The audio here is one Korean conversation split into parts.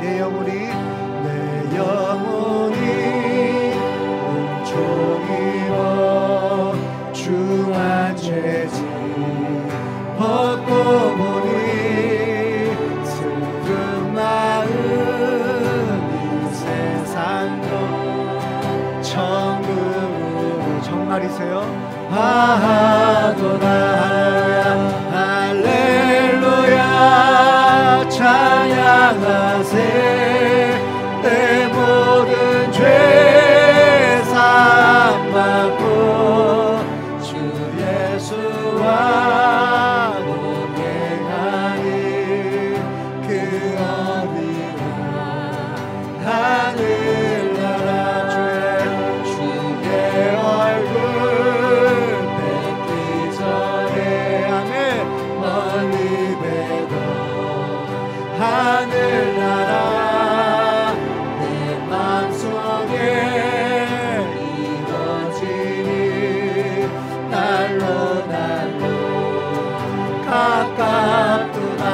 내 영혼이 온종일 범중한 죄짐 벗고 보니 슬픈 마음 이 세상도 천국으로 정말이세요. 아하도나 할렐루야 찬양하세 가깝도다. 아멘.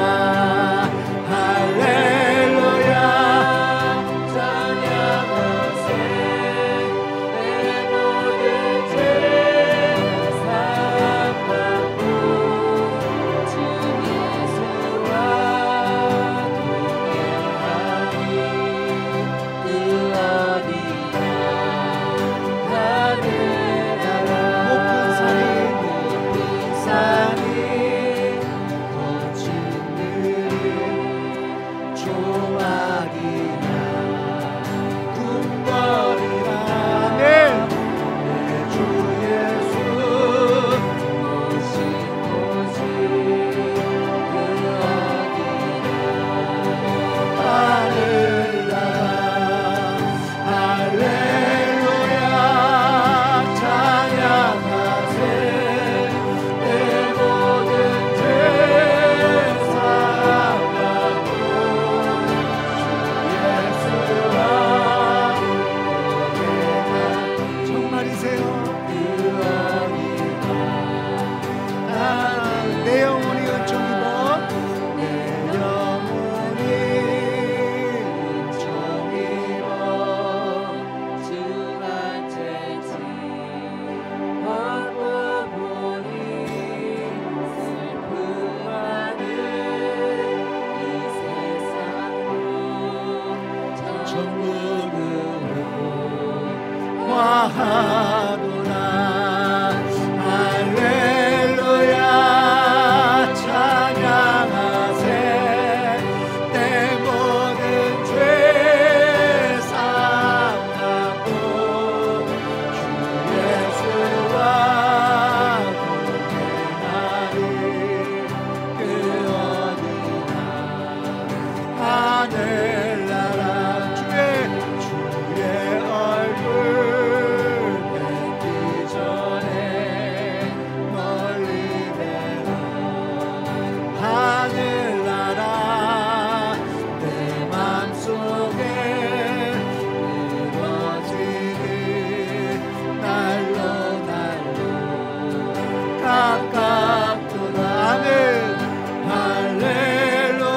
할렐루야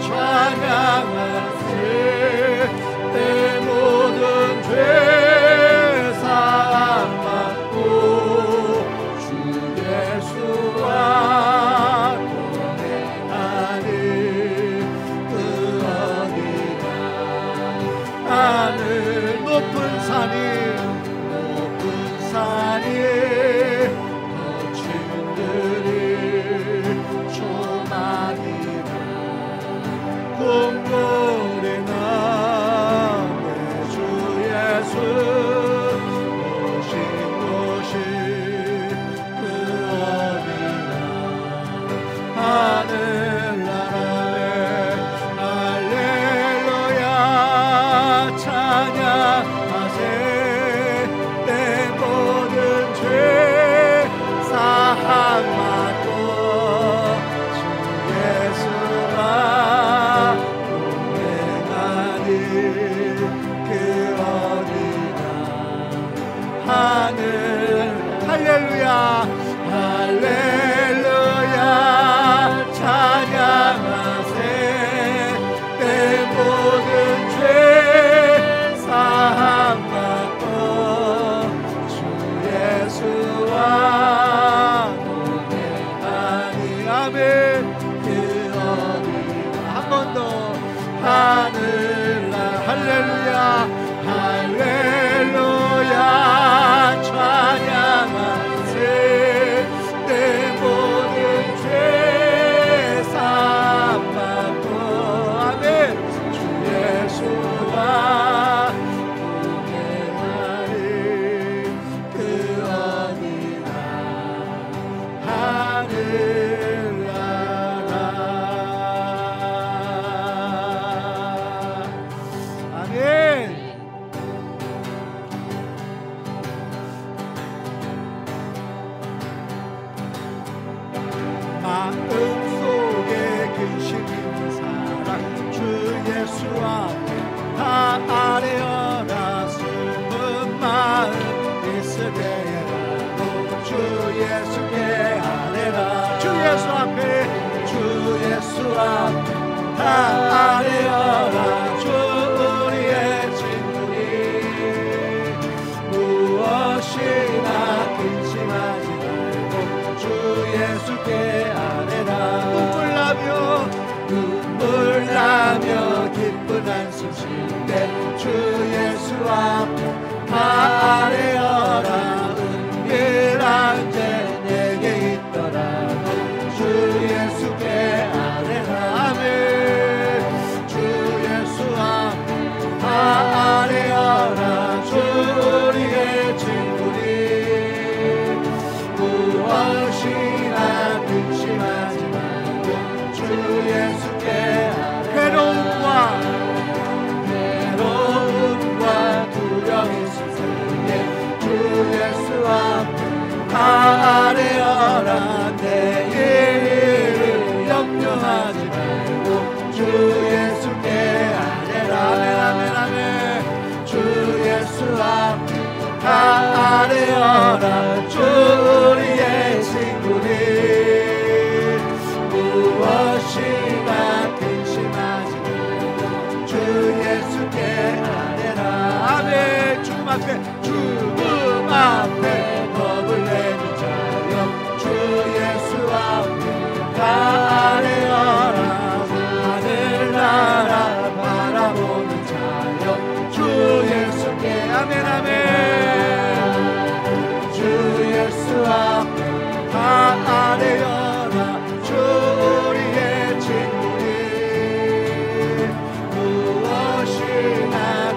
찬양 나와 다 아뢰어라. 숨은 마음 있을 때라도 주 예수께 아뢰라. 주 예수 앞에, 주 예수 앞에 다 아뢰어라. 주 우리의 친구니 무엇이나 근심하지 말고 주 예수께 아뢰라. 눈물나며 기쁜 한숨 쉴 때 주 예수 앞에 다 아뢰어라. 은밀한 죄 내게 있더라도 주 예수께 아뢰라. 아멘. 주 예수 앞에 다 아뢰어라. 주 우리의 친구니 무엇이나 근심하지 말고 주 예수께 괴로움과 두려움이 세상에 주 예수 앞에 다 아뢰어라. 내일을 염려하지 말고 주 예수께 아뢰라. 아멘, 아멘, 아멘. 주 예수 앞에 다 아뢰어라. 주 우리의 친구니 무엇이나 주님 앞에 겁을 내는 자여 주 예수 앞에 다 아뢰어라. 하늘나라 바라보는 자여 주 예수께 아멘, 아멘. 주 예수 앞에 다 아뢰어라. 주 우리의 친구니 무엇이나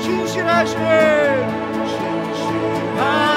신실하신